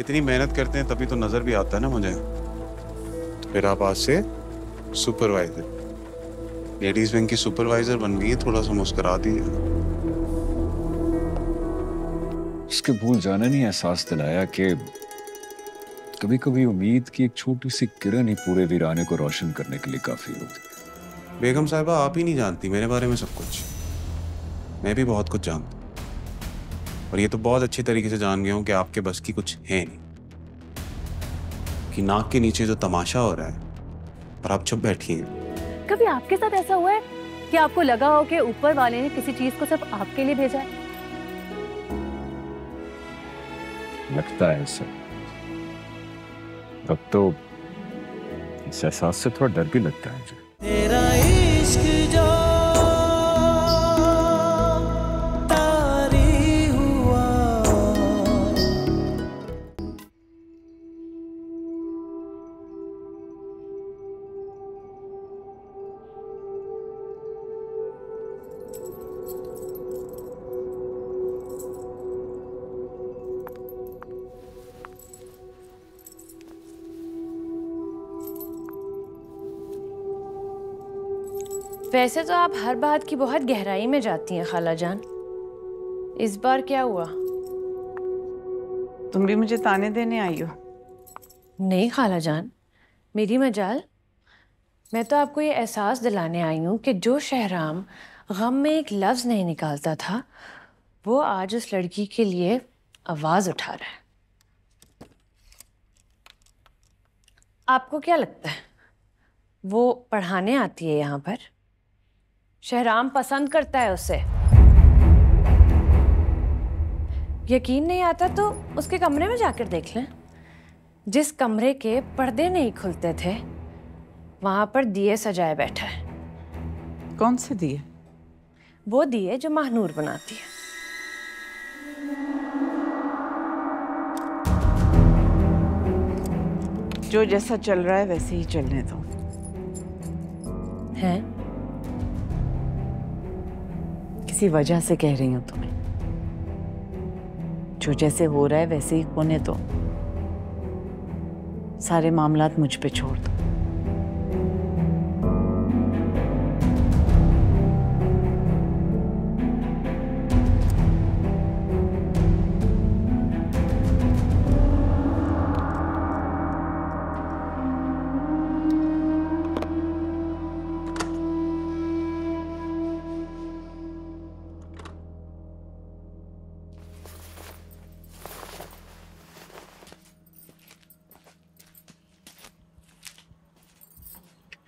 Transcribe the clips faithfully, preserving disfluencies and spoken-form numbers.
इतनी मेहनत करते हैं तभी तो नजर भी आता है ना मुझे। तो फिर आप आज से सुपरवाइजर, लेडीज विंग की सुपरवाइजर बन गई है। थोड़ा सा मुस्कुरा दीजिए। उसके भूल जाने ने एहसास दिलाया कि कभी कभी उम्मीद की एक छोटी सी किरण ही पूरे वीराने को रोशन करने के लिए काफी होती है। बेगम साहिबा, आप ही नहीं जानती मेरे बारे में सब कुछ, मैं भी बहुत कुछ जानता हूं। और ये तो बहुत अच्छी तरीके से जान गया हूं कि आपके बस की कुछ है नहीं, कि नाक के नीचे जो तमाशा हो रहा है पर आप चुप बैठी हैं। कभी आपके साथ ऐसा हुआ है कि आपको लगा हो कि ऊपर वाले ने किसी चीज को सब आपके लिए भेजा है? लगता है ऐसा। अब तो इस एहसास से थोड़ा डर भी लगता है। तेरा इश्क जो तारी हुआ। वैसे तो आप हर बात की बहुत गहराई में जाती हैं खाला जान, इस बार क्या हुआ? तुम भी मुझे ताने देने आई हो? नहीं खाला जान, मेरी मजाल, मैं तो आपको ये एहसास दिलाने आई हूँ कि जो शहराम गम में एक लफ्ज़ नहीं निकालता था वो आज उस लड़की के लिए आवाज़ उठा रहा है। आपको क्या लगता है वो पढ़ाने आती है यहाँ पर? शहराम पसंद करता है उसे, यकीन नहीं आता तो उसके कमरे में जाकर देख लें। जिस कमरे के पर्दे नहीं खुलते थे वहां पर दिए सजाए बैठा है। कौन से दिए? वो दिए जो महनूर बनाती है। जो जैसा चल रहा है वैसे ही चलने दो। है किसी वजह से कह रही हूं तुम्हें, जो जैसे हो रहा है वैसे ही होने दो, सारे मामलात मुझ पे छोड़ दो।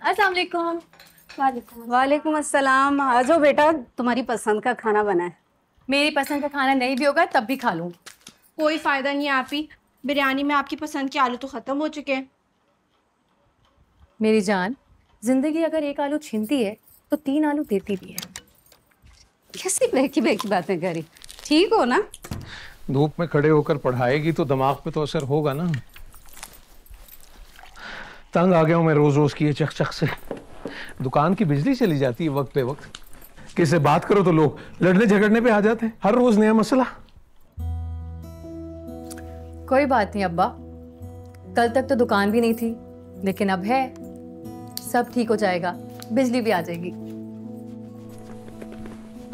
अस्सलाम वालेकुम। वालेकुम अस्सलाम। आ जाओ बेटा, तुम्हारी पसंद का खाना बना है। मेरी पसंद का खाना नहीं भी होगा तब भी खा लूँ। कोई फायदा नहीं है आप ही, बिरयानी में आपकी पसंद के आलू तो खत्म हो चुके हैं। मेरी जान, जिंदगी अगर एक आलू छीनती है तो तीन आलू देती भी है। कैसी बहकी बहकी बातें करी, ठीक हो ना? धूप में खड़े होकर पढ़ाएगी तो दिमाग पे तो असर होगा ना। तंग आ गया हूँ मैं रोज रोज की ये चकचक से। दुकान की बिजली चली जाती है वक्त पे वक्त, किससे बात करो तो लोग लड़ने झगड़ने पे आ जाते हैं। हर रोज नया मसला। कोई बात नहीं अब्बा, कल तक तो दुकान भी नहीं थी लेकिन अब है, सब ठीक हो जाएगा, बिजली भी आ जाएगी।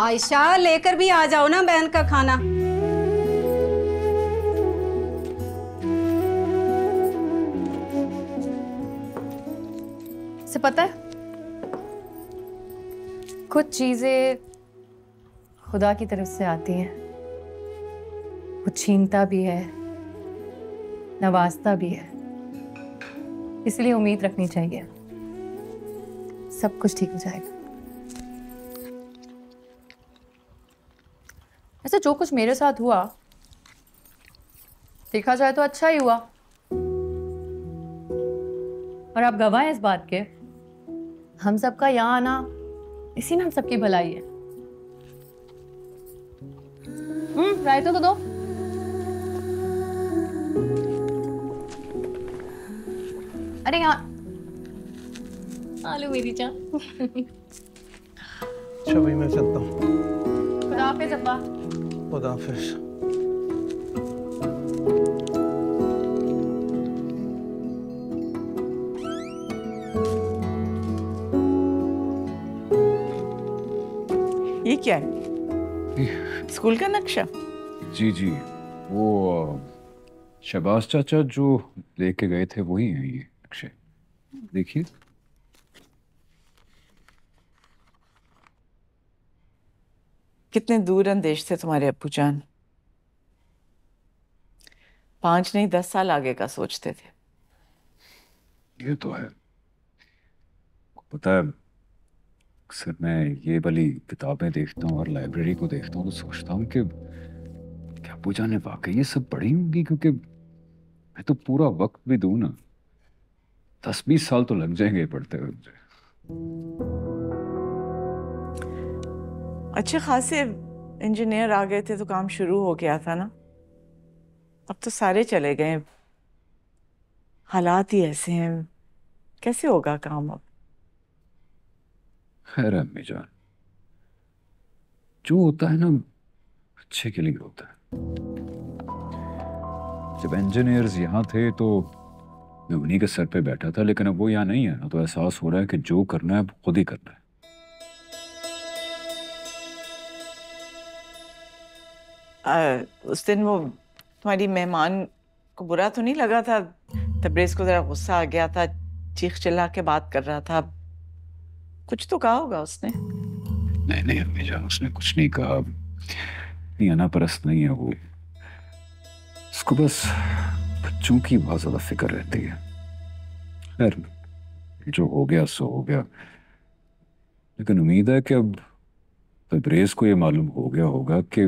आयशा, लेकर भी आ जाओ ना बहन का खाना। से पता है कुछ चीजें खुदा की तरफ से आती हैं, वो छीनता भी है नवाजता भी है, इसलिए उम्मीद रखनी चाहिए सब कुछ ठीक हो जाएगा। ऐसे जो कुछ मेरे साथ हुआ देखा जाए तो अच्छा ही हुआ, और आप गवाह हैं इस बात के। हम सबका यहाँ आना इसी में हम सबकी भलाई है। हम्म, रायता तो दो। अरे यहाँ आलू मेरी चाँ। अच्छा भाई, मैं चलता हूँ। खुदा हाफिज़ अब्बा। खुदा हाफिज़। क्या है? स्कूल का नक्शा? जी जी, वो शबाज चाचा जो लेके गए थे वही है ये नक्शे, देखिए। कितने दूर अंदेश थे तुम्हारे अब्बू जान, पांच नहीं दस साल आगे का सोचते थे। ये तो है, पता है अक्सर मैं ये वाली किताबें देखता हूँ और लाइब्रेरी को देखता हूँ तो सोचता हूँ कि क्या अब्बू जान ने वाकई ये सब पढ़ी होंगी, क्योंकि मैं तो पूरा वक्त भी दूँ ना, दस बीस साल तो लग जाएंगे पढ़ते हुए। अच्छे खासे इंजीनियर आ गए थे तो काम शुरू हो गया था ना, अब तो सारे चले गए, हालात ही ऐसे हैं, कैसे होगा काम अब? खैर अम्मी जान, जो होता है ना अच्छे के लिए होता है। जब इंजीनियर्स यहाँ थे तो मैं उन्हीं के सर पे बैठा था, लेकिन अब वो यहाँ नहीं है ना, तो एहसास हो रहा है कि जो करना है खुद ही करना है। आ, उस दिन वो तुम्हारी मेहमान को बुरा तो नहीं लगा था? तब्रेज़ को जरा गुस्सा आ गया था, चीख चिल्ला के बात कर रहा था, कुछ तो कहा होगा उसने? नहीं नहीं अम्मी जान, उसने कुछ नहीं कहा, नहीं आना परस्त नहीं है वो, उसको बस बच्चों की बहुत ज्यादा फिक्र रहती है। खैर जो हो गया सो हो गया, लेकिन उम्मीद है कि अब तब्रेज़ को ये मालूम हो गया होगा कि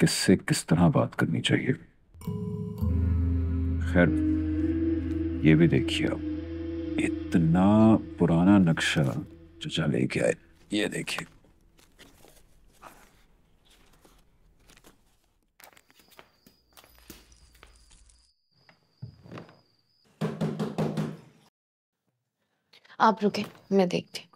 किससे किस तरह बात करनी चाहिए। खैर ये भी देखिए आप, इतना पुराना नक्शा चाचा लेके आए, ये देखिए। आप रुके, मैं देखती हूँ।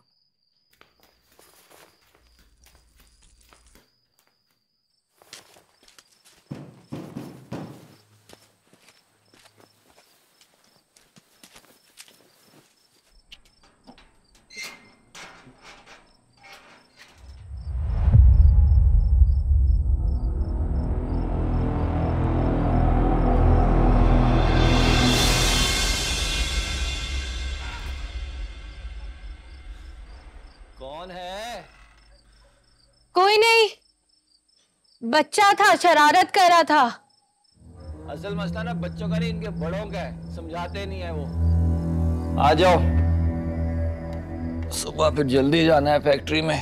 बच्चा था, शरारत कर रहा था। असल मसला ना बच्चों का नहीं, इनके बड़ों का है, समझाते नहीं है वो। आ जाओ, सुबह फिर जल्दी जाना है फैक्ट्री में।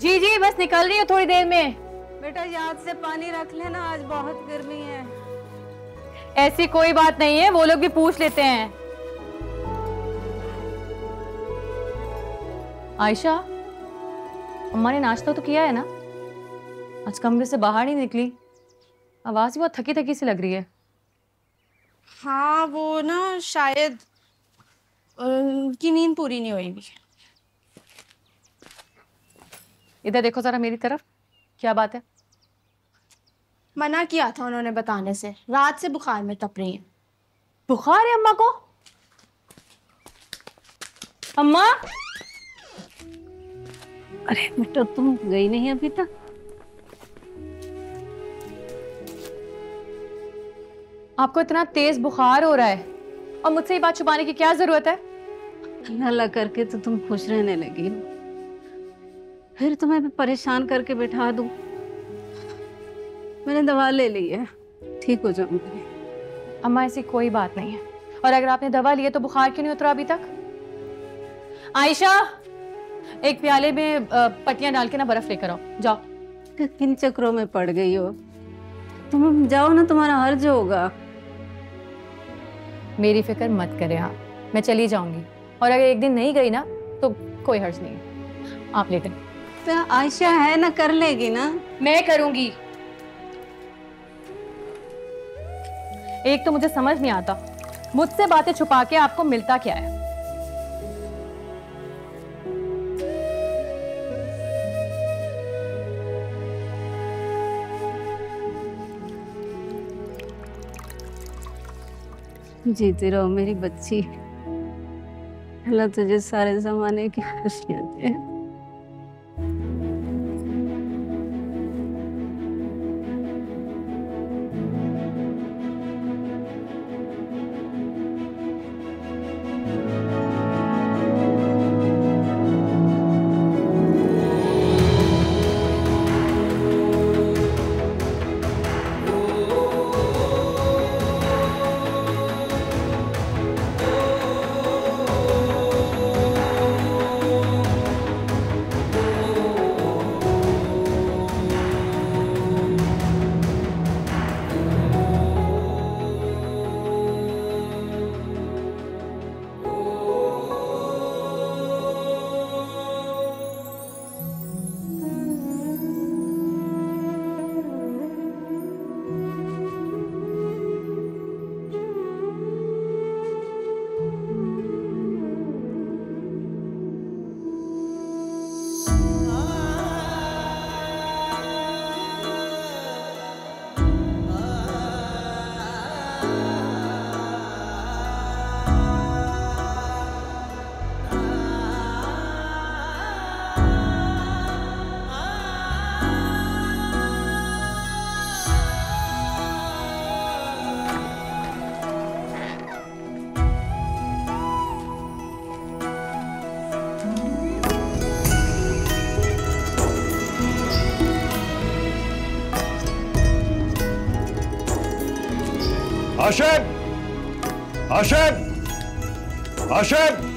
जी जी बस निकल रही है थोड़ी देर में। बेटा याद से पानी रख लेना, आज बहुत गर्मी है। ऐसी कोई बात नहीं है, वो लोग भी पूछ लेते हैं। आयशा, अम्मा ने नाश्ता तो किया है ना? आज कमरे से बाहर नहीं निकली, आवाज बहुत थकी थकी सी लग रही है। हाँ वो ना शायद उनकी नींद पूरी नहीं हुई। इधर देखो जरा मेरी तरफ। क्या बात है? मना किया था उन्होंने बताने से, रात से बुखार में तप रही है। बुखार है अम्मा को? अम्मा, अरे बेटा तुम गई नहीं अभी तक? आपको इतना तेज बुखार हो रहा है और मुझसे ये बात छुपाने की क्या जरूरत है? नाला करके तो तुम खुश रहने लगी हो, फिर तुम्हें परेशान करके बैठा दूं। मैंने दवा ले ली है, ठीक हो जाऊंगी। अम्मा ऐसी कोई बात नहीं है, और अगर आपने दवा ली है तो बुखार क्यों नहीं उतरा अभी तक? आयशा, एक प्याले में पट्टियां डाल के ना बर्फ लेकर आओ, जाओ। किन चक्रों में पड़ गई हो तुम, जाओ ना, तुम्हारा हर्ज होगा। मेरी फिक्र मत करे आप, मैं चली जाऊंगी, और अगर एक दिन नहीं गई ना तो कोई हर्ज नहीं। आप लेटे। तो आयशा है ना, कर लेगी ना? मैं करूंगी। एक तो मुझे समझ नहीं आता मुझसे बातें छुपा के आपको मिलता क्या है। जीती रहो मेरी बच्ची, अल्लाह तुझे सारे जमाने की खुशियां दे। Hashim! Hashim! Hashim!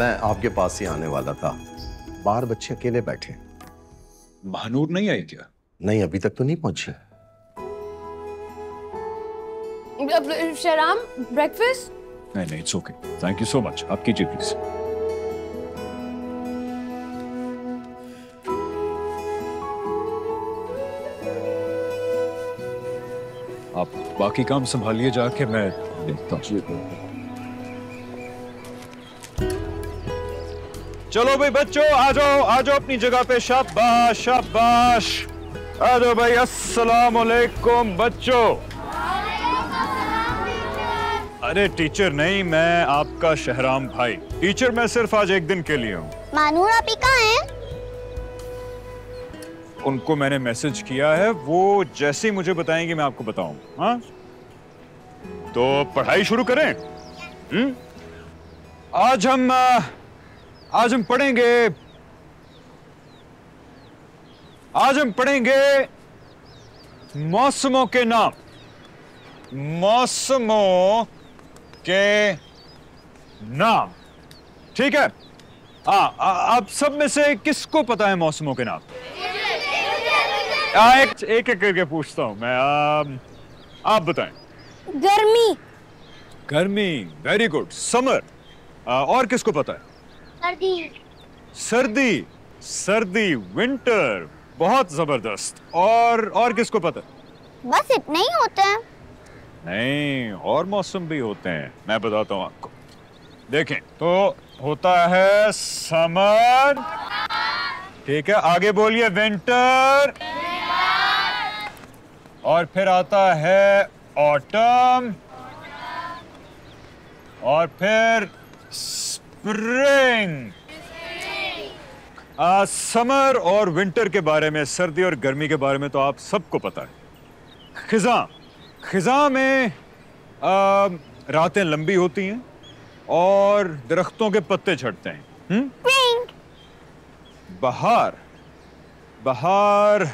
मैं आपके पास ही आने वाला था। बाहर बच्चे अकेले बैठे। महानूर नहीं आई क्या? नहीं, अभी तक तो नहीं पहुंची। शहराम, ब्रेकफास्ट? नहीं नहीं, it's okay. Thank you so much. आप कीजिए प्लीज। आप बाकी काम संभालिए जाके, मैं देखता हूँ। चलो भाई बच्चों, आ जाओ आ जाओ अपनी जगह पे। शाबाश शाबाश, आ जाओ भाई। अस्सलाम वालेकुम बच्चों। अरे टीचर नहीं, मैं आपका शहराम भाई। टीचर मैं सिर्फ आज एक दिन के लिए हूँ। महानूर आप कहाँ हैं? उनको मैंने मैसेज किया है, वो जैसे ही मुझे बताएंगे मैं आपको बताऊं। हाँ तो पढ़ाई शुरू करें। हम्म आज हम आज हम पढ़ेंगे आज हम पढ़ेंगे मौसमों के नाम। मौसमों के नाम, ठीक है? हाँ, आप सब में से किसको पता है मौसमों के नाम? आ, एक एक एक करके पूछता हूँ मैं। आ, आप बताएं। गर्मी। गर्मी, वेरी गुड। समर। आ, और किसको पता है? सर्दी। सर्दी, सर्दी, विंटर, बहुत जबरदस्त। और और किसको पता है? बस इतने ही होते हैं। नहीं, और मौसम भी होते हैं, मैं बताता हूँ आपको। देखें तो होता है समर, ठीक है, आगे बोलिए विंटर, और फिर आता है ऑटम, और फिर स्प्रिंग। आ, समर और विंटर के बारे में, सर्दी और गर्मी के बारे में तो आप सबको पता है। खिज़ां, खिज़ां में आ, रातें लंबी होती हैं और दरख्तों के पत्ते झड़ते हैं। हम्म? बहार, बहार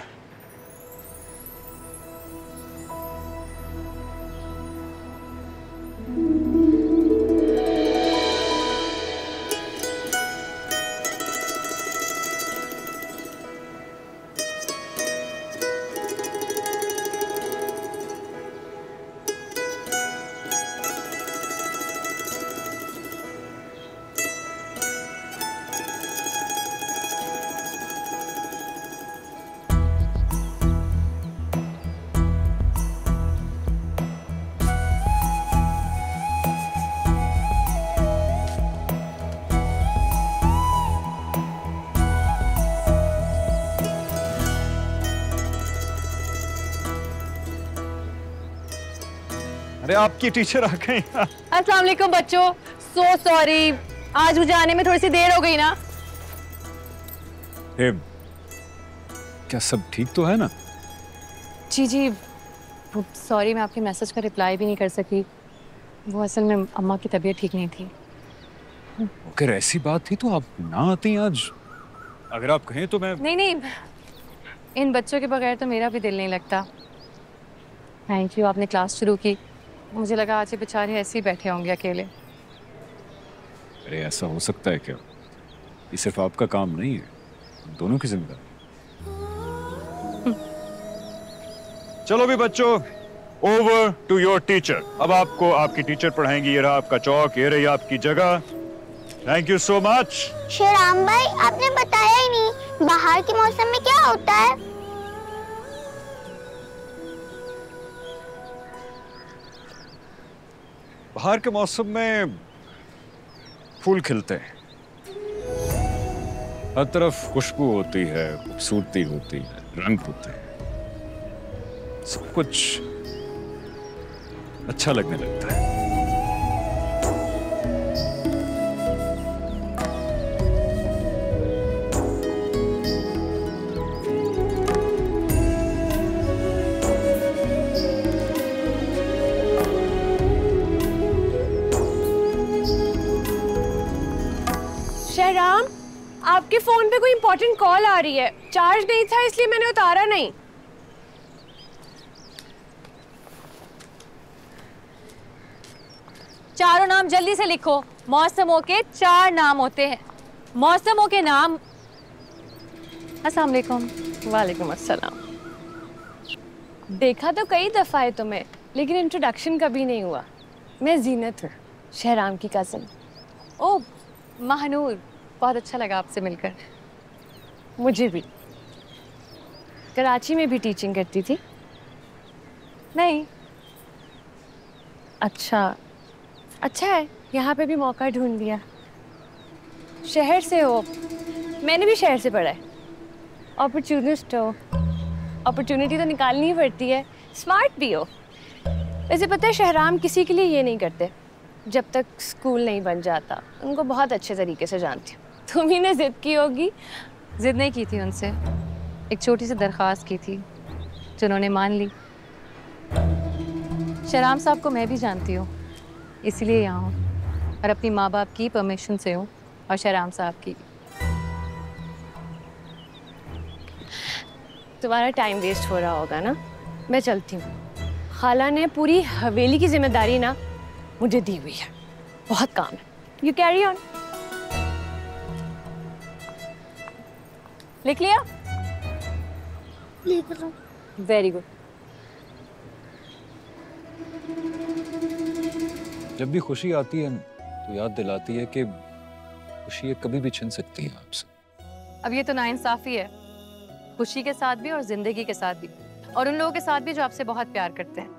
आपकी टीचर आ गई। अस्सलाम वालेकुम बच्चों, सो सॉरी आज मुझे आने में थोड़ी सी देर हो गई ना। ए, क्या सब ठीक तो है ना? जी जी सॉरी, मैं आपके मैसेज का रिप्लाई भी नहीं कर सकी, वो असल में अम्मा की तबीयत ठीक नहीं थी। अगर ऐसी बात थी तो आप ना आती आज, अगर आप कहें तो मैं। नहीं नहीं, इन बच्चों के बगैर तो मेरा भी दिल नहीं लगता। थैंक यू, आपने क्लास शुरू की, मुझे लगा आज ये बेचारे ऐसे ही बैठे होंगे अकेले। अरे ऐसा हो सकता है क्या? ये सिर्फ आपका काम नहीं है, दोनों की जिम्मेदारी। चलो भी बच्चों, ओवर टू योर टीचर। अब आपको आपकी टीचर पढ़ाएंगी। ये रहा आपका चौक, ये रही आपकी जगह। Thank you so much. Shehram भाई, आपने बताया ही नहीं बाहर के मौसम में क्या होता है। बाहर के मौसम में फूल खिलते हैं, हर तरफ खुशबू होती है, खूबसूरती होती है, रंग होते हैं, सब कुछ अच्छा लगने लगता है। आपके फोन पे कोई इंपॉर्टेंट कॉल आ रही है, चार्ज नहीं था इसलिए मैंने उतारा नहीं। चारों नाम जल्दी से लिखो, मौसमों के चार नाम होते हैं। मौसमों के नाम। अस्सलाम वालेकुम। वालेकुम अस्सलाम। देखा तो कई दफा है तुम्हें, लेकिन इंट्रोडक्शन कभी नहीं हुआ। मैं जीनत हूँ, शेहराम की कज़न। ओ महनूर, बहुत अच्छा लगा आपसे मिलकर। मुझे भी। कराची में भी टीचिंग करती थी? नहीं। अच्छा, अच्छा है, यहाँ पे भी मौका ढूंढ लिया। शहर से हो? मैंने भी शहर से पढ़ा है। अपॉर्चुनिस्ट हो, अपॉर्चुनिटी तो निकालनी ही पड़ती है। स्मार्ट भी हो। वैसे पता है शेहराम किसी के लिए ये नहीं करते जब तक स्कूल नहीं बन जाता, उनको बहुत अच्छे तरीके से जानती हूँ। तुम ही ने ज़िद की होगी। ज़िद नहीं की थी उनसे, एक छोटी सी दरख्वास्त की थी जो उन्होंने मान ली। शेहराम साहब को मैं भी जानती हूँ, इसलिए यहाँ हूँ, और अपनी माँ बाप की परमिशन से हूँ और शेहराम साहब की। तुम्हारा टाइम वेस्ट हो रहा होगा ना, मैं चलती हूँ। खाला ने पूरी हवेली की जिम्मेदारी ना मुझे दी हुई है, बहुत काम है। You carry on. लिख लिया? लिख लो। Very good. जब भी खुशी आती है तो याद दिलाती है कि खुशी ये कभी भी छिन सकती है आपसे। अब ये तो नाइंसाफी है, खुशी के साथ भी और जिंदगी के साथ भी, और उन लोगों के साथ भी जो आपसे बहुत प्यार करते हैं।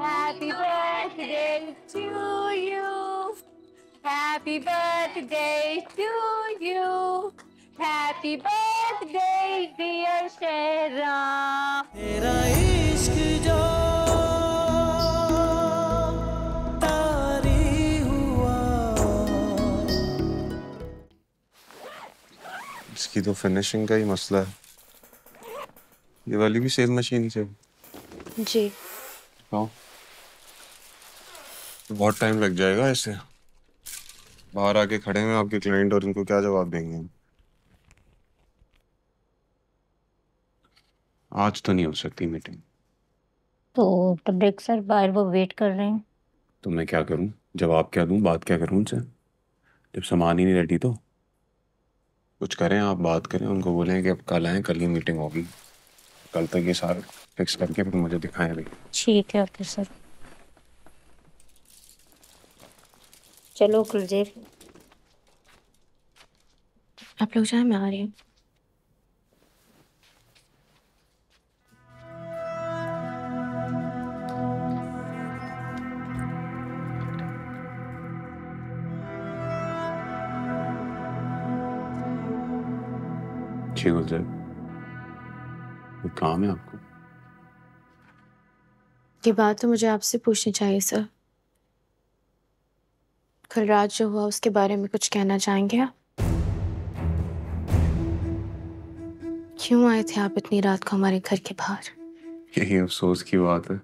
Happy birthday to you. Happy birthday to you. Happy birthday dear Shehram. तेरा इश्क जो तारी हुआ। इसकी तो फिनिशिंग का ही मसला है। ये वाली भी सेल मशीन से जी। तो बहुत टाइम लग जाएगा ऐसे। बाहर आके खड़े हैं आपके क्लाइंट और इनको क्या जवाब देंगे? आज तो नहीं हो सकती मीटिंग। तो तब्रेक सर बाहर वो वेट कर रहे हैं। तो मैं क्या करूं? जवाब क्या दूं? बात क्या करूं उनसे? जब सामान ही नहीं रेडी तो कुछ करें आप, बात करें, उनको बोलें कि अब कल आएँ, कल ही मीटिंग होगी, कल तक ये सारा फिक्स करके फिर मुझे दिखाएं भाई। ठीक है ओके सर। चलो गुलजेब आप लोग जाए, मैं आ रही हूँ। जी गुलजेब वो काम है आपको? ये बात तो मुझे आपसे पूछनी चाहिए सर। कल रात जो हुआ उसके बारे में कुछ कहना चाहेंगे आप? क्यों आए थे आप इतनी रात को हमारे घर के बाहर? यही अफसोस की बात है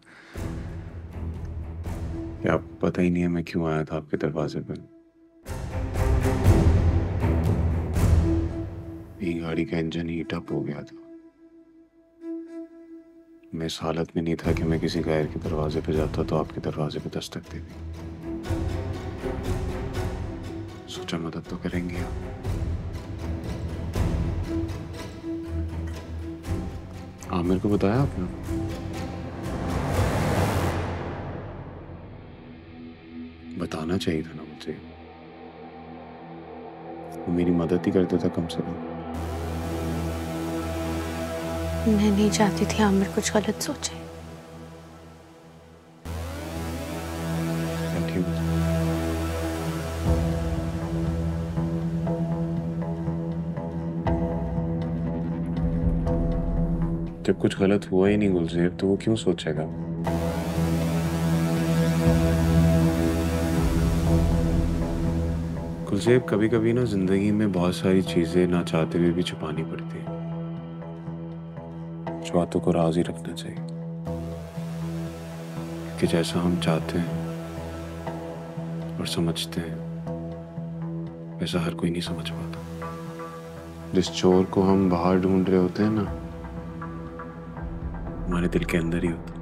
कि आपको पता ही नहीं है मैं क्यों आया था आपके दरवाजे पर। ये गाड़ी का इंजन हीट अप हो गया था। मैं इस हालत में नहीं था कि मैं किसी गैर के दरवाजे पे जाता तो आपके दरवाजे पे दस्तक दे दी। सोचा मदद तो करेंगे आप। आमिर को बताया आपने? बताना चाहिए था ना मुझे, वो मेरी मदद ही करते था कम से कम। मैं नहीं चाहती थी आमिर कुछ गलत सोचे। जब कुछ गलत हुआ ही नहीं गुलजेब तो वो क्यों सोचेगा? गुलजेब कभी कभी ना जिंदगी में बहुत सारी चीजें ना चाहते हुए भी छुपानी पड़ती है। बातों को राज ही रखना चाहिए कि जैसा हम चाहते हैं और समझते हैं वैसा हर कोई नहीं समझ पाता। जिस चोर को हम बाहर ढूंढ रहे होते हैं ना हमारे दिल के अंदर ही होता है।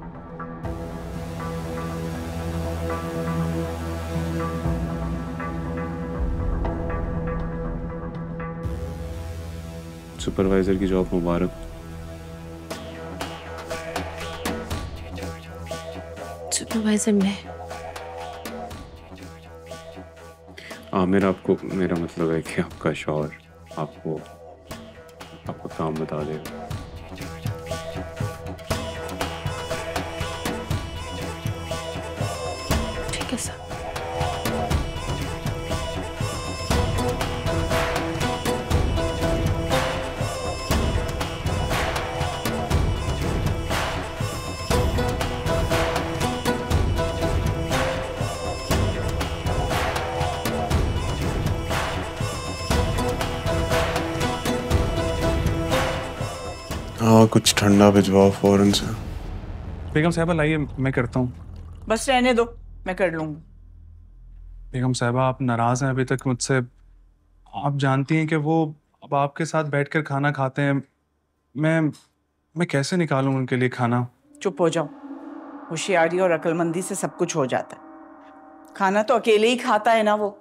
सुपरवाइजर की जॉब मुबारक। सुपरवाइजर में आमिर आपको, मेरा मतलब है कि आपका शौहर आपको आपका काम बता देगा। ठीक है सर। हाँ कुछ ठंडा भिजवाओ फौरन से। बेगम साहिबा लाइए, मैं करता हूँ। बस रहने दो, मैं कर लूँगा। बेगम साहिबा आप नाराज़ हैं अभी तक मुझसे। आप जानती हैं कि वो अब आपके साथ बैठकर खाना खाते हैं। मैं मैं कैसे निकालूँ उनके लिए खाना? चुप हो जाओ। होशियारी और अक्लमंदी से सब कुछ हो जाता है। खाना तो अकेले ही खाता है ना वो,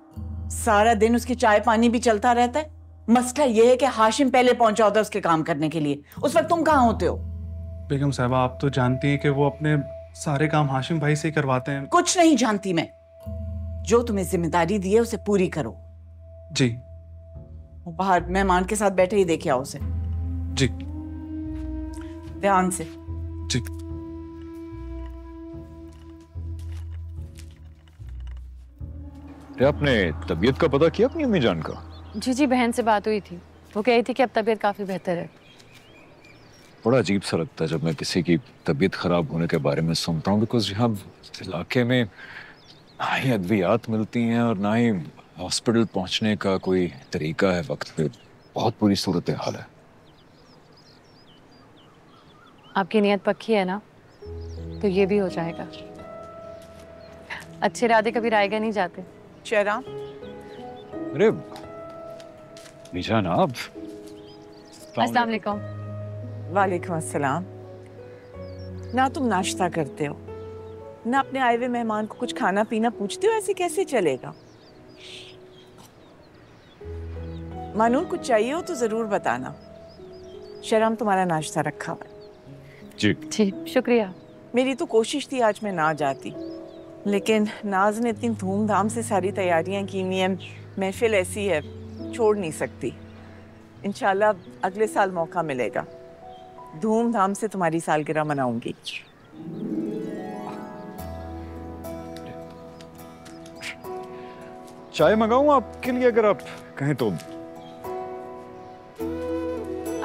सारा दिन उसकी चाय पानी भी चलता रहता है। मसला ये है कि हाशिम पहले पहुंचा होता है उसके काम करने के लिए, उस वक्त तुम कहाँ होते हो? बेगम साहिबा आप तो जानती हैं कि वो अपने सारे काम हाशिम भाई से ही करवाते हैं। कुछ नहीं जानती मैं, जो तुम्हें जिम्मेदारी दी है उसे पूरी करो। जी। वो बाहर मेहमान के साथ बैठे ही देखे आओ उसे। जी। ध्यान से। जी। बेटा आपने तबीयत का पता किया अपनी अम्मी जान का? जी जी बहन से बात हुई थी, वो कह रही थी कि अब तबीयत काफी बेहतर है। बड़ा अजीब सा लगता है जब मैं किसी की तबीयत खराब होने के बारे में सुनता हूँ, बिकॉज यहाँ इलाके में ना ही अद्वियात मिलती हैं और ना ही हॉस्पिटल पहुँचने का कोई तरीका है वक्त पे। बहुत बुरी सूरत हाल है। आपकी नीयत पक्की है ना, तो ये भी हो जाएगा। अच्छे इरादे कभी रायगा नहीं जाते। शेहराम, अरे निशा ना आप। अस्सलाम वालेकुम। वालेकुम अस्सलाम। ना तुम नाश्ता करते हो ना अपने आए हुए मेहमान को कुछ खाना पीना पूछते हो, ऐसे कैसे चलेगा? मानूर कुछ चाहिए हो तो जरूर बताना। शेहराम तुम्हारा नाश्ता रखा हुआ। जी जी शुक्रिया। मेरी तो कोशिश थी आज मैं ना जाती, लेकिन नाज ने इतनी धूमधाम से सारी तैयारियां की हुई हैं, महफिल ऐसी है छोड़ नहीं सकती। इंशाल्लाह अगले साल मौका मिलेगा, धूमधाम से तुम्हारी सालगिरह मनाऊंगी। चाय मंगाऊं आपके लिए अगर आप कहें तो?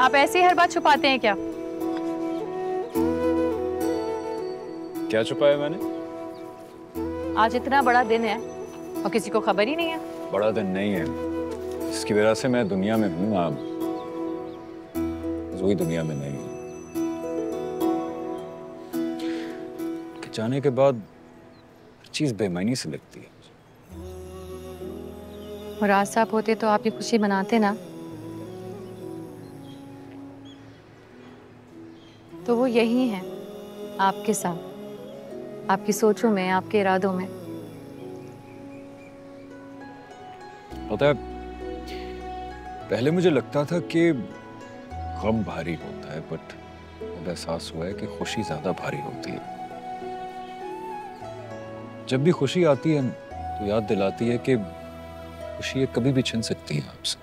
आप ऐसी हर बात छुपाते हैं क्या? क्या छुपाया मैंने? आज इतना बड़ा दिन है और किसी को खबर ही नहीं है। बड़ा दिन नहीं है, इसकी वजह से मैं दुनिया में हूँ, आप वही दुनिया में नहीं हूँ। जाने के बाद हर चीज बेमायने से लगती है। मुराद साहब होते तो आप ये खुशी मनाते ना, तो वो यही हैं आपके साथ, आपकी सोचों में, आपके इरादों में। पता है पहले मुझे लगता था कि गम भारी होता है, बट अब एहसास हुआ है कि खुशी ज्यादा भारी होती है। जब भी खुशी आती है तो याद दिलाती है कि खुशी ये कभी भी छिन सकती है आपसे।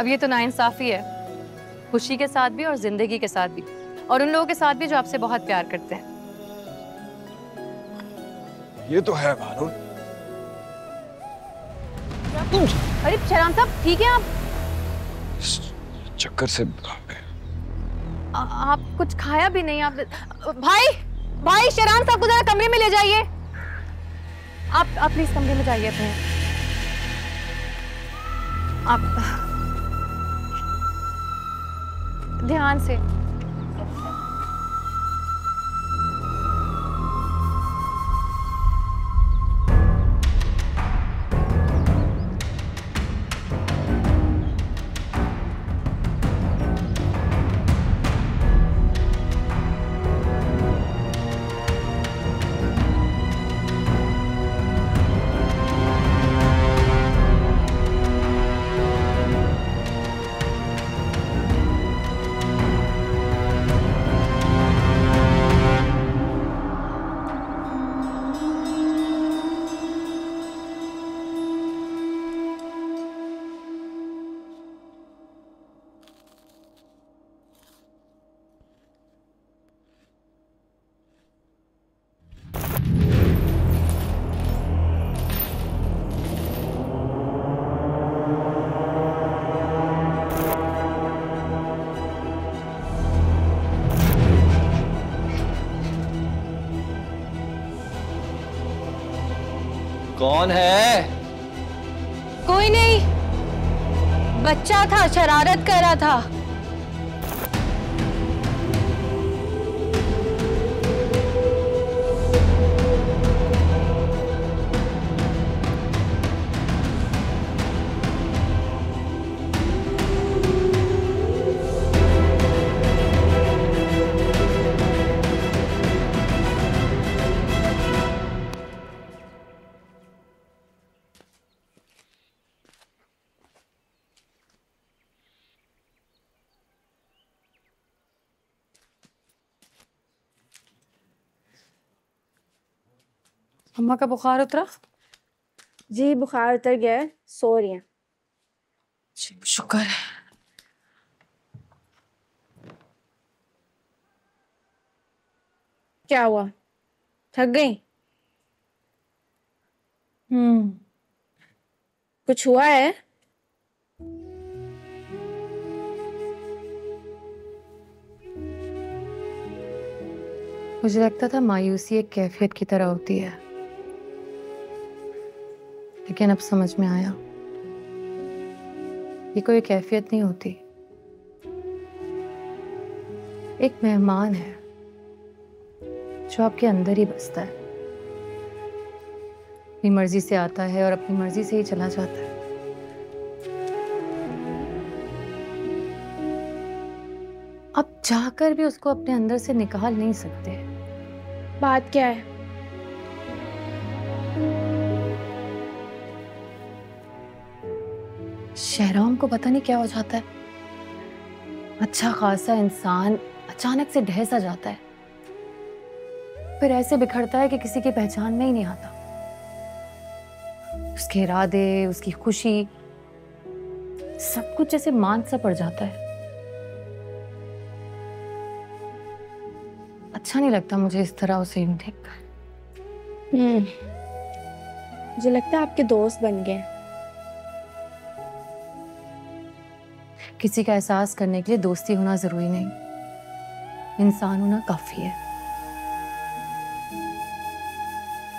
अब ये तो नाइंसाफी है, खुशी के साथ भी और जिंदगी के साथ भी, और उन लोगों के साथ भी जो आपसे बहुत प्यार करते हैं। ये तो है मानूर। अरे शेहराम साहब ठीक है आप? चक्कर से आ, आप कुछ खाया भी नहीं आप? भाई भाई शेहराम साहब को जरा कमरे में ले जाइए। आप आप प्लीज कमरे में जाइए अपने। आप ध्यान से। कौन है? कोई नहीं, बच्चा था, शरारत कर रहा था। अम्मा का बुखार उतरा? जी बुखार उतर गया है, सो रही हैं। जी शुक्र है। क्या हुआ, थक गई? हम्म कुछ हुआ है? मुझे लगता था मायूसी एक कैफियत की तरह होती है, लेकिन अब समझ में आया ये कोई कैफियत नहीं होती, एक मेहमान है जो आपके अंदर ही बसता है, अपनी मर्जी से आता है और अपनी मर्जी से ही चला जाता है। आप चाहकर भी उसको अपने अंदर से निकाल नहीं सकते। बात क्या है? शहराम को पता नहीं क्या हो जाता है, अच्छा खासा इंसान अचानक से ढह सा जाता है, फिर ऐसे बिखरता है कि किसी की पहचान में ही नहीं आता। उसके इरादे, उसकी खुशी, सब कुछ जैसे मांद सा पड़ जाता है। अच्छा नहीं लगता मुझे इस तरह उसे यूं देखकर। हम्म मुझे लगता है आपके दोस्त बन गए। किसी का एहसास करने के लिए दोस्ती होना जरूरी नहीं, इंसान होना काफी है।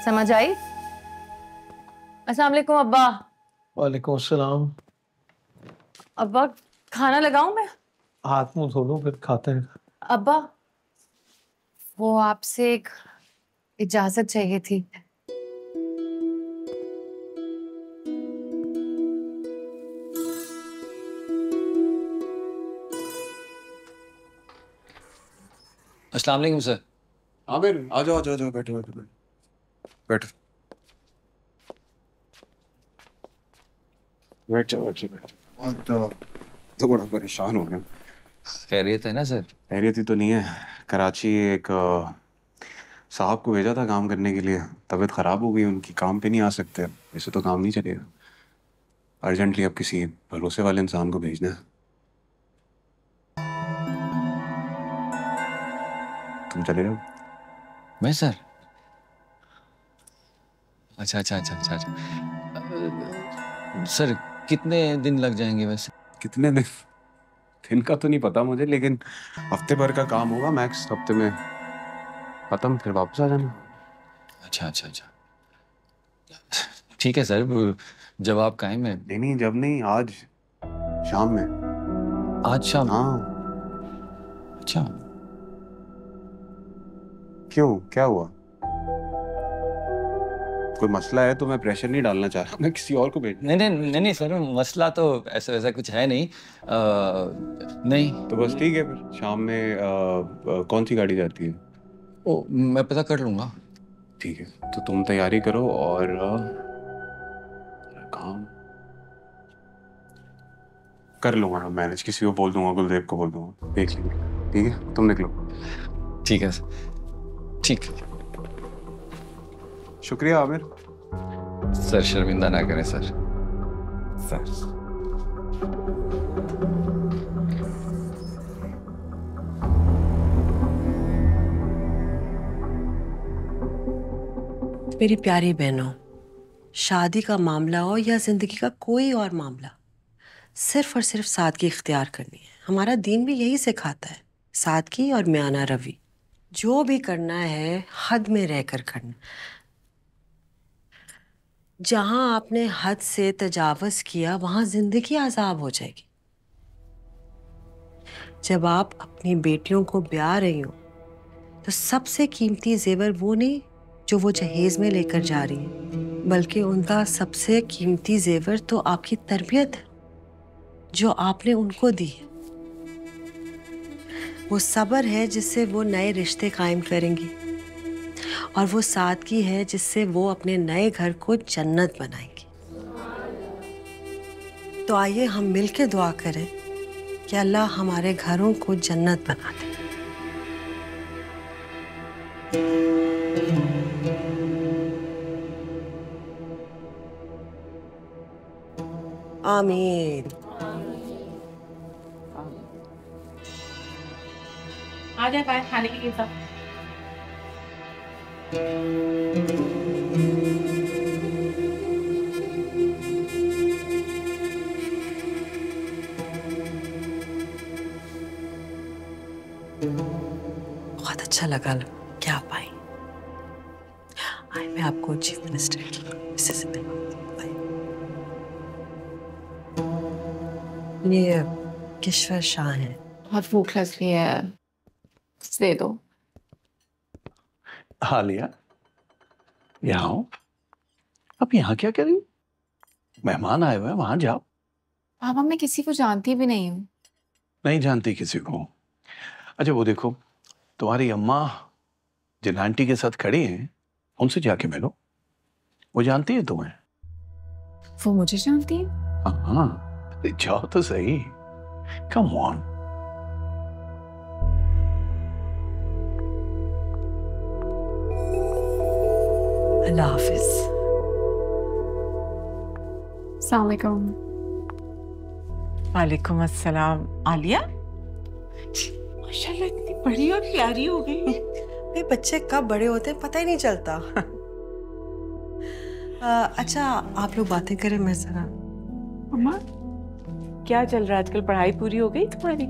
समझ आई? अस्सलाम वालेकुम अब्बा। वालेकुम अस्सलाम। अब्बा खाना लगाऊं मैं? हाथ मुंह धो लो फिर खाते हैं। अब्बा वो आपसे एक इजाजत चाहिए थी। अस्सलाम वालेकुम सर। आमिर आ जाओ, आ जाओ, जाओ बैठो बैठो बैठो बैठो बैठो बैठो। तो बड़ा परेशान हो गया। खैरियत है ना सर? खैरियत ही तो नहीं है। कराची एक साहब को भेजा था काम करने के लिए, तबीयत खराब हो गई उनकी, काम पे नहीं आ सकते। वैसे तो काम नहीं चलेगा, अर्जेंटली अब किसी भरोसे वाले इंसान को भेजना है। तुम चले जाओ। मैं सर? अच्छा अच्छा अच्छा अच्छा अच्छा सर कितने दिन लग जाएंगे वैसे? कितने दिन दिन का तो नहीं पता मुझे, लेकिन हफ्ते भर का काम होगा मैक्स, हफ्ते में खत्म, फिर वापस आ जाना। अच्छा अच्छा अच्छा ठीक है सर। जब आप कहें मैं। नहीं नहीं जब नहीं, आज शाम में। आज शाम? हाँ। अच्छा क्यों, क्या हुआ? कोई मसला है? तो मैं प्रेशर नहीं डालना चाह रहा, मैं किसी और को भेज। नहीं नहीं नहीं नहीं सर मसला तो ऐसा वैसा कुछ है नहीं। आ, नहीं तो बस ठीक है फिर शाम में। आ, आ, कौन सी गाड़ी जाती है? ओ मैं पता कर लूँगा। ठीक है तो तुम तैयारी करो और काम कर लूँगा मैं मैनेज, किसी को बोल दूँगा, गुलदेव को बोल दूँगा, देख लेंगे। ठीक है तुम निकलो। ठीक है सर ठीक। शुक्रिया आमिर। सर शर्मिंदा ना करें सर। सर मेरी प्यारी बहनों, शादी का मामला हो या जिंदगी का कोई और मामला, सिर्फ और सिर्फ सादगी इख्तियार करनी है। हमारा दीन भी यही सिखाता है, सादगी और म्याना रवि। जो भी करना है हद में रहकर करना। जहां आपने हद से तजावज किया वहां जिंदगी आजाब हो जाएगी। जब आप अपनी बेटियों को ब्याह रही हो तो सबसे कीमती जेवर वो नहीं जो वो जहेज में लेकर जा रही है, बल्कि उनका सबसे कीमती जेवर तो आपकी तरबियत है जो आपने उनको दी है। वो सब्र है जिससे वो नए रिश्ते कायम करेंगी, और वो सादगी है जिससे वो अपने नए घर को जन्नत बनाएंगी। तो आइए हम मिलकर दुआ करें कि अल्लाह हमारे घरों को जन्नत बना दे। आमीन। आ जाए पाए खाने के लिए सब। बहुत अच्छा लगा क्या आप आई। आई मैं आपको चीफ मिनिस्टर की मिसेस बेगम, ये किशोर शाह है। बहुत भूख लग रही है, दे दो। हालिया यहाँ आओ। आप यहाँ क्या कर रही हो? मेहमान आए हुए हैं, वहां जाओ। पापा मैं किसी को जानती भी नहीं हूँ। नहीं जानती किसी को? अच्छा वो देखो तुम्हारी अम्मा जिन आंटी के साथ खड़ी हैं उनसे जाके मिलो, वो जानती है तुम्हें। वो मुझे जानती है? हाँ जाओ तो सही, कम ऑन। अल्लाह हाफिज। अस्सलाम वालेकुम। वालेकुम अस्सलाम। आलिया माशाल्लाह इतनी बड़ी और प्यारी हो गई। भाई बच्चे कब बड़े होते हैं पता ही नहीं चलता। आ, अच्छा आप लोग बातें करें, मैं जरा। अम्मा क्या चल रहा है आजकल? पढ़ाई पूरी हो गई तुम्हारी?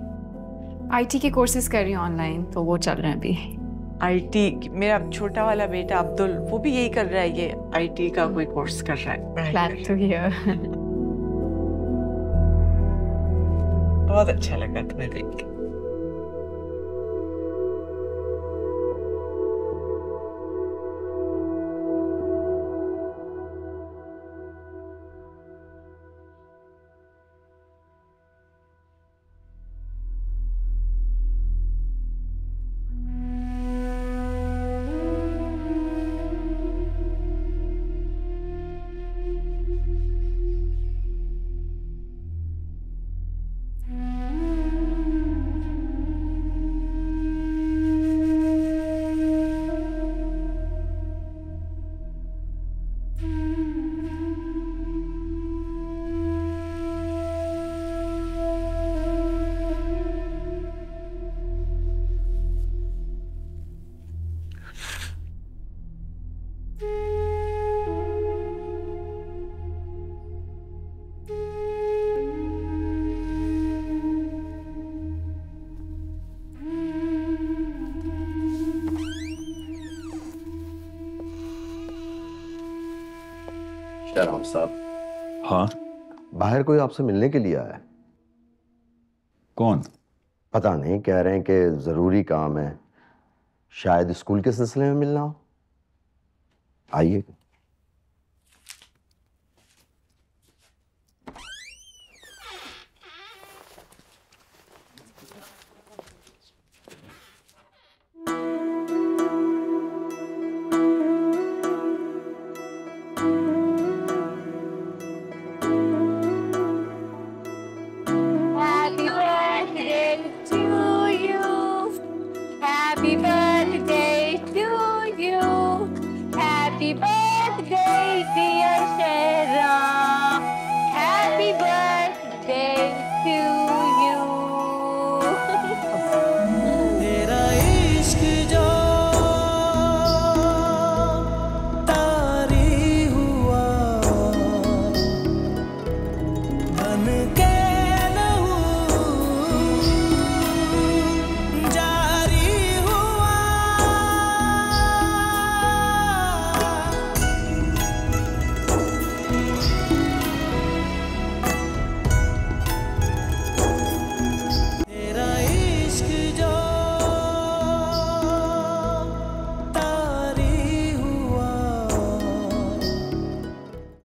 आईटी के कोर्सेज कर रही हूँ ऑनलाइन, तो वो चल रहे हैं अभी। आईटी? मेरा छोटा वाला बेटा अब्दुल वो भी यही कर रहा है, ये आईटी का कोई कोर्स कर रहा है। Glad to hear। बहुत अच्छा लगा तुम्हें देख के। शहराम साहब। हाँ बाहर कोई आपसे मिलने के लिए आया है। कौन? पता नहीं, कह रहे हैं कि ज़रूरी काम है, शायद स्कूल के सिलसिले में मिलना हो। आइए।